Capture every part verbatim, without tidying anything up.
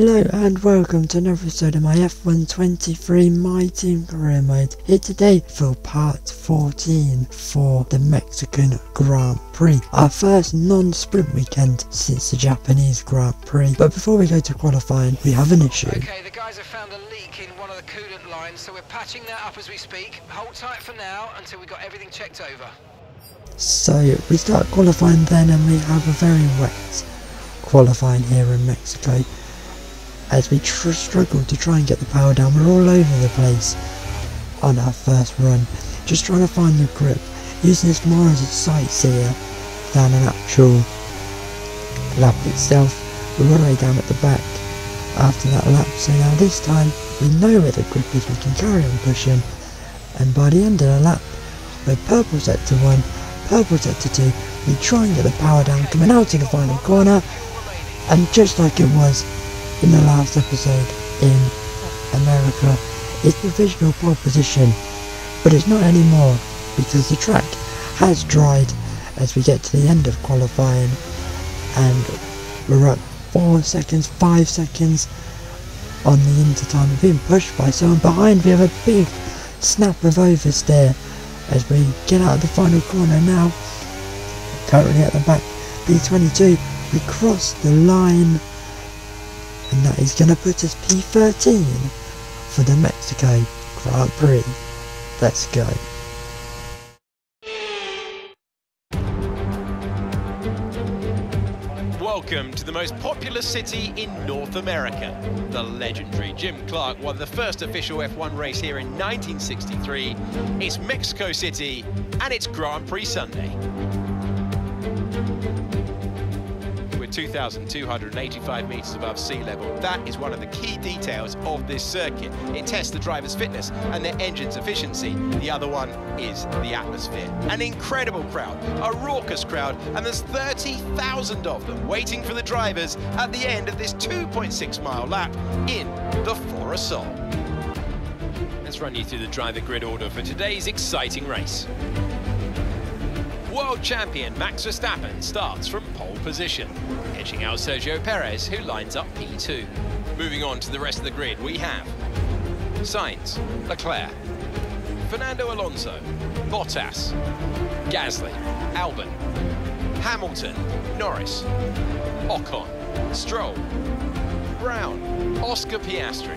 Hello and welcome to another episode of my F one twenty-three My Team career mode. Here today for part fourteen for the Mexican Grand Prix, our first non-sprint weekend since the Japanese Grand Prix. But before we go to qualifying, we have an issue. Okay, the guys have found a leak in one of the coolant lines, so we're patching that up as we speak. Hold tight for now until we've got everything checked over. So we start qualifying then, and we have a very wet qualifying here in Mexico. As we tr struggle to try and get the power down, we're all over the place on our first run, just trying to find the grip, using this more as a sightseer than an actual lap itself. We're all the way down at the back after that lap, so now this time we know where the grip is, we can carry on pushing, and by the end of the lap we're purple sector one, purple sector two, we try and get the power down, coming out to the final corner, and just like it was in the last episode in America, it's provisional pole position, but it's not anymore because the track has dried as we get to the end of qualifying, and we're up four seconds, five seconds on the intertime. We're being pushed by someone behind. We have a big snap of oversteer as we get out of the final corner now. Currently at the back, P twenty-two, we cross the line, and that is going to put us P thirteen for the Mexico Grand Prix. Let's go. Welcome to the most populous city in North America. The legendary Jim Clark won the first official F one race here in nineteen sixty-three. It's Mexico City and it's Grand Prix Sunday. two thousand two hundred eighty-five metres above sea level. That is one of the key details of this circuit. It tests the driver's fitness and their engine's efficiency. The other one is the atmosphere. An incredible crowd, a raucous crowd, and there's thirty thousand of them waiting for the drivers at the end of this two point six mile lap in the Foro Sol. Let's run you through the driver grid order for today's exciting race. World champion Max Verstappen starts from pole position, edging out Sergio Perez, who lines up P two. Moving on to the rest of the grid, we have Sainz, Leclerc, Fernando Alonso, Bottas, Gasly, Albon, Hamilton, Norris, Ocon, Stroll, Brown, Oscar Piastri,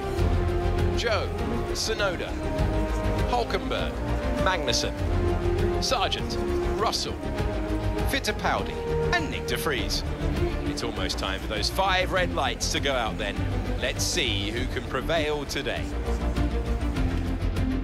Joe, Tsunoda, Hülkenberg, Magnussen, Sargent, Russell, Fittipaldi and Nick DeFries. It's almost time for those five red lights to go out then. Let's see who can prevail today.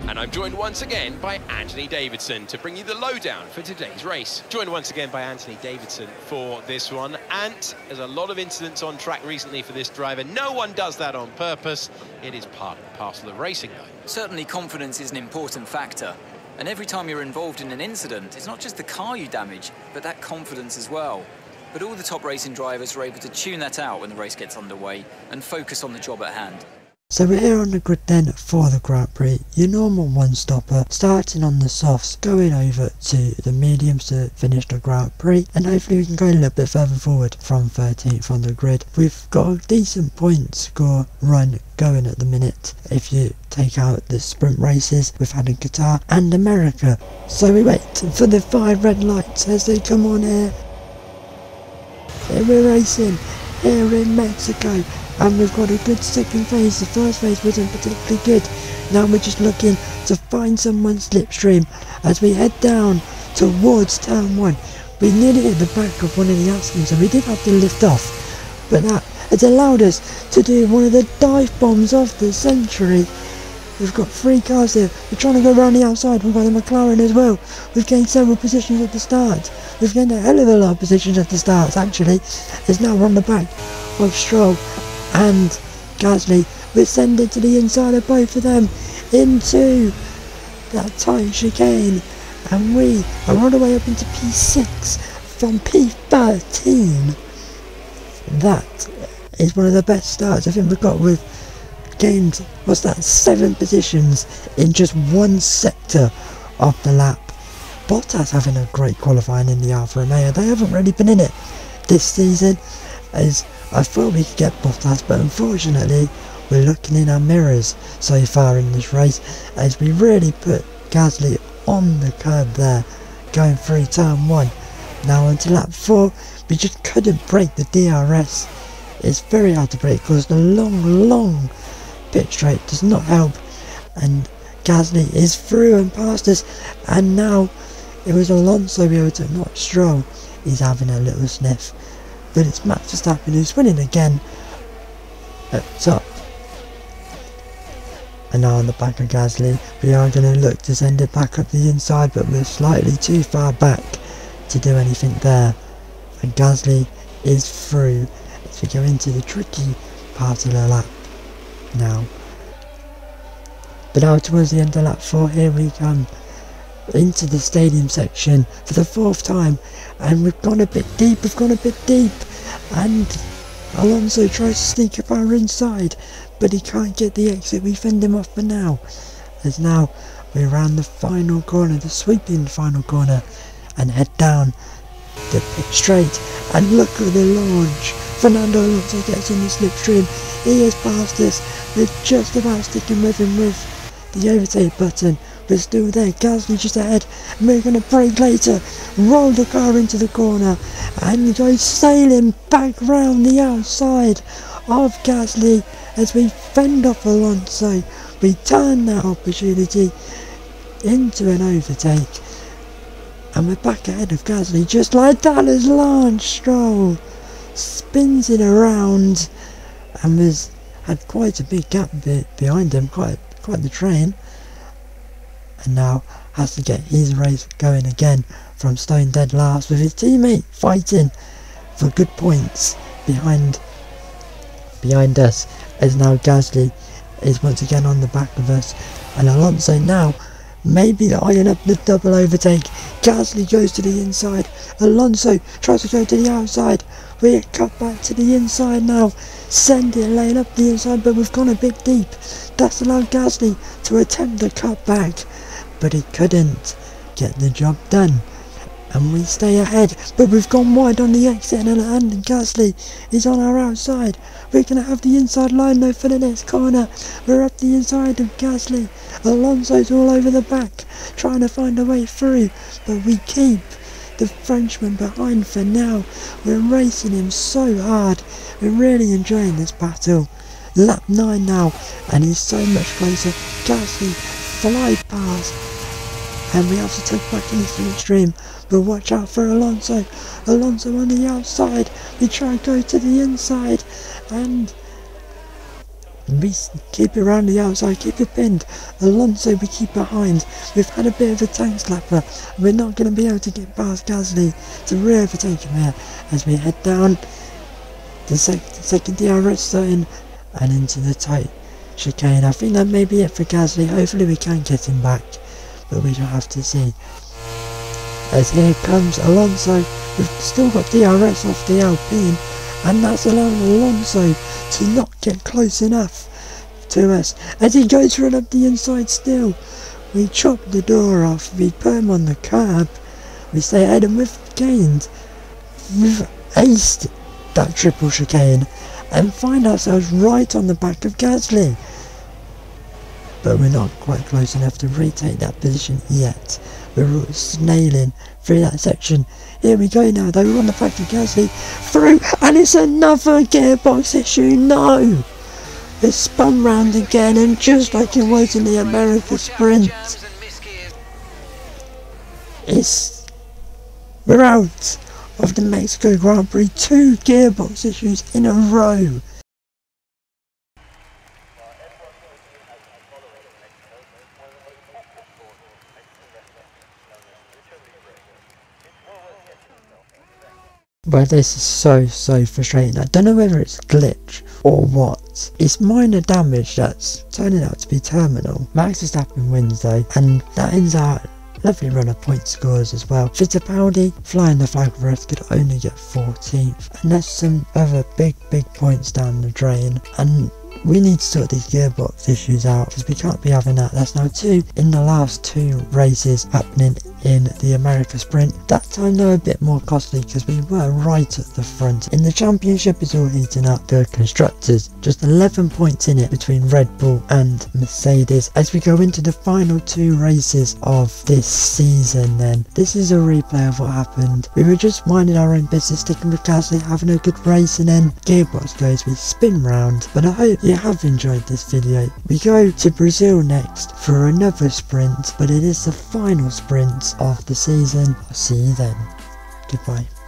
And I'm joined once again by Anthony Davidson to bring you the lowdown for today's race. Joined once again by Anthony Davidson for this one. Ant, there's a lot of incidents on track recently for this driver. No one does that on purpose. It is part and parcel of racing though. Certainly confidence is an important factor. And every time you're involved in an incident, it's not just the car you damage, but that confidence as well. But all the top racing drivers are able to tune that out when the race gets underway and focus on the job at hand. So we're here on the grid then for the Grand Prix, your normal one-stopper, starting on the softs, going over to the mediums to finish the Grand Prix, and hopefully we can go a little bit further forward from thirteenth on the grid. We've got a decent point score run going at the minute, if you take out the sprint races we've had in Qatar and America. So we wait for the five red lights as they come on here. Here we're racing, here in Mexico. And we've got a good second phase. The first phase wasn't particularly good. Now we're just looking to find someone slipstream as we head down towards turn one. We nearly hit the back of one of the Askins, and we did have to lift off. But that has allowed us to do one of the dive bombs of the century. We've got three cars here. We're trying to go around the outside. We've got a McLaren as well. We've gained several positions at the start. We've gained a hell of a lot of positions at the start, actually. It's now on the back of Stroll and Gasly. We're sending to the inside of both of them into that tight chicane, and we are all the way up into P six from P thirteen. That is one of the best starts I think we've got. With gained, what's that, seven positions in just one sector of the lap. Bottas having a great qualifying in the Alfa Romeo. They haven't really been in it this season, as I thought we could get Bottas, but unfortunately we're looking in our mirrors so far in this race, as we really put Gasly on the curb there going through turn one. Now until lap four we just couldn't break the D R S. It's very hard to break because the long long pit straight does not help, and Gasly is through and past us, and now it was Alonso we overtook, not Stroll. He's having a little sniff, but it's Max Verstappen who's winning again up top. And now on the back of Gasly, we are going to look to send it back up the inside, but we're slightly too far back to do anything there, and Gasly is through as we go into the tricky part of the lap now. But now towards the end of lap four, here we come into the stadium section for the fourth time, and we've gone a bit deep, we've gone a bit deep, and Alonso tries to sneak up our inside, but he can't get the exit. We fend him off for now, as now we're around the final corner, the sweeping final corner, and head down the pit straight, and look at the launch. Fernando Alonso gets in the slipstream, he is past us, we're just about sticking with him with the overtake button. We're still there, Gasly just ahead, and we're going to brake later, roll the car into the corner, and go sailing back round the outside of Gasly as we fend off Alonso. We turn that opportunity into an overtake, and we're back ahead of Gasly just like that, as Lance Stroll spins it around, and was had quite a big gap behind him, quite quite the train. And now has to get his race going again from stone dead last, with his teammate fighting for good points behind behind us, as now Gasly is once again on the back of us, and Alonso now maybe eyeing up the double overtake. Gasly goes to the inside, Alonso tries to go to the outside, we're cut back to the inside now, send it laying up the inside, but we've gone a bit deep. That's allowed Gasly to attempt the cut back, but he couldn't get the job done, and we stay ahead, but we've gone wide on the exit, and, and Gasly is on our outside. We're going to have the inside line though for the next corner. We're up the inside of Gasly, Alonso's all over the back trying to find a way through, but we keep the Frenchman behind for now. We're racing him so hard, we're really enjoying this battle. Lap nine now, and he's so much closer. Gasly flies past, and we have to take back into the extreme, but watch out for Alonso. Alonso on the outside, we try and go to the inside, and we keep it around the outside, keep it pinned. Alonso we keep behind. We've had a bit of a tank slapper, and we're not going to be able to get past Gasly to really overtake him here, as we head down the sec second D R S zone and into the tight chicane. I think that may be it for Gasly. Hopefully we can get him back, but we shall have to see. As here comes Alonso, we've still got D R S off the Alpine, and that's allowing Alonso to not get close enough to us as he goes for it up the inside still. We chop the door off, we put him on the curb, we stay ahead, and we've gained, we've aced that triple chicane, and find ourselves right on the back of Gasly. But we're not quite close enough to retake that position yet. We're all snailing through that section. Here we go now though, we're on the back of Gasly, through, and it's another gearbox issue. No! It's spun round again, and just like it was in the America sprint, it's, we're out of the Mexico Grand Prix. Two gearbox issues in a row. Well, this is so so frustrating. I don't know whether it's glitch or what. It's minor damage that's turning out to be terminal. Max Verstappen wins though, and that ends our lovely run of point scores as well. Fittipaldi flying the flag for us could only get fourteenth, and there's some other big big points down the drain, and we need to sort these gearbox issues out because we can't be having that. That's now two in the last two races happening in the America sprint. That time though a bit more costly because we were right at the front. In the championship it's all heating up. The constructors just eleven points in it between Red Bull and Mercedes. As we go into the final two races of this season then, this is a replay of what happened. We were just minding our own business, sticking with Gasly, having a good race, and then gearbox goes, we spin round. But I hope you have enjoyed this video. We go to Brazil next for another sprint, but it is the final sprint of the season. I'll see you then. Goodbye.